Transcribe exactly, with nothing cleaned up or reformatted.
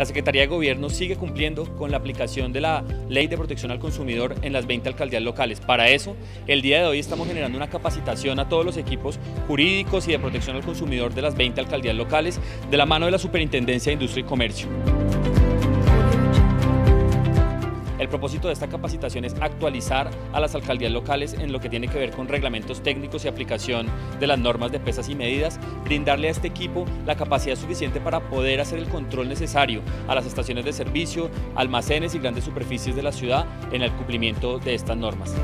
La Secretaría de Gobierno sigue cumpliendo con la aplicación de la Ley de Protección al Consumidor en las veinte alcaldías locales. Para eso, el día de hoy estamos generando una capacitación a todos los equipos jurídicos y de protección al consumidor de las veinte alcaldías locales, de la mano de la Superintendencia de Industria y Comercio. El propósito de esta capacitación es actualizar a las alcaldías locales en lo que tiene que ver con reglamentos técnicos y aplicación de las normas de pesas y medidas, brindarle a este equipo la capacidad suficiente para poder hacer el control necesario a las estaciones de servicio, almacenes y grandes superficies de la ciudad en el cumplimiento de estas normas.